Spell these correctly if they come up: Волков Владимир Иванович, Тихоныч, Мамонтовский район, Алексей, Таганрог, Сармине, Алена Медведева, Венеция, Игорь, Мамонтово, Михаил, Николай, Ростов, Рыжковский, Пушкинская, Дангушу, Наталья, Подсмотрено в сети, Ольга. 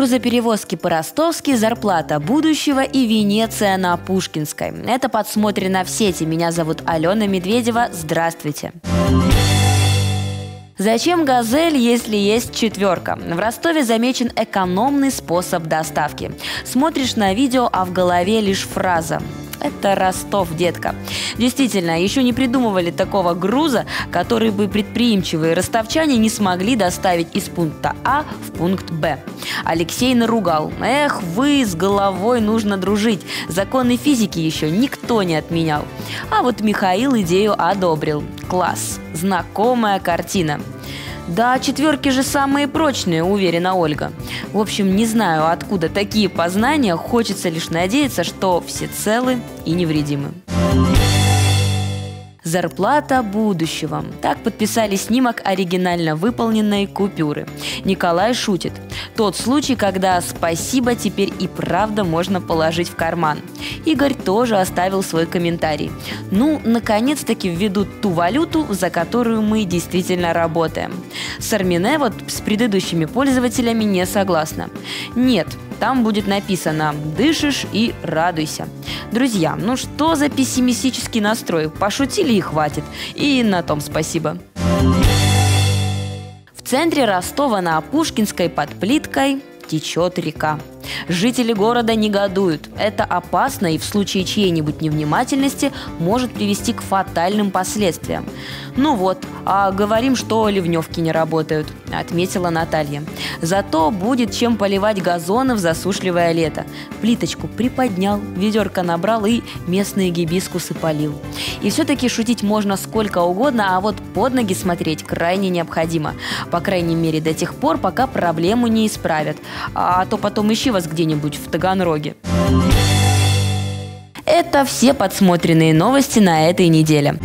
грузоперевозки по-ростовски, зарплата будущего и Венеция на Пушкинской. Это подсмотрено в сети. Меня зовут Алена Медведева. Здравствуйте. Зачем газель, если есть четверка? В Ростове замечен экономный способ доставки. Смотришь на видео, а в голове лишь фраза. Это Ростов, детка. Действительно, еще не придумывали такого груза, который бы предприимчивые ростовчане не смогли доставить из пункта А в пункт Б. Алексей наругал. Эх, вы, с головой нужно дружить. Законы физики еще никто не отменял. А вот Михаил идею одобрил. Класс. Знакомая картина. Да, четверки же самые прочные, уверена Ольга. В общем, не знаю, откуда такие познания, хочется лишь надеяться, что все целы и невредимы. Зарплата будущего. Так подписали снимок оригинально выполненной купюры. Николай шутит. Тот случай, когда спасибо теперь и правда можно положить в карман. Игорь тоже оставил свой комментарий. Ну, наконец-таки введут ту валюту, за которую мы действительно работаем. Сармине вот с предыдущими пользователями не согласна. Нет, там будет написано «дышишь и радуйся». Друзья, ну что за пессимистический настрой? Пошутили и хватит. И на том спасибо. В центре Ростова на Пушкинской под плиткой течет река. Жители города негодуют. Это опасно и в случае чьей-нибудь невнимательности может привести к фатальным последствиям. Ну вот, а говорим, что ливневки не работают, отметила Наталья. Зато будет чем поливать газоны в засушливое лето. Плиточку приподнял, ведерко набрал и местные гибискусы полил. И все-таки шутить можно сколько угодно, а вот под ноги смотреть крайне необходимо. По крайней мере до тех пор, пока проблему не исправят. А то потом ищи вас где-нибудь в Таганроге. Это все подсмотренные новости на этой неделе.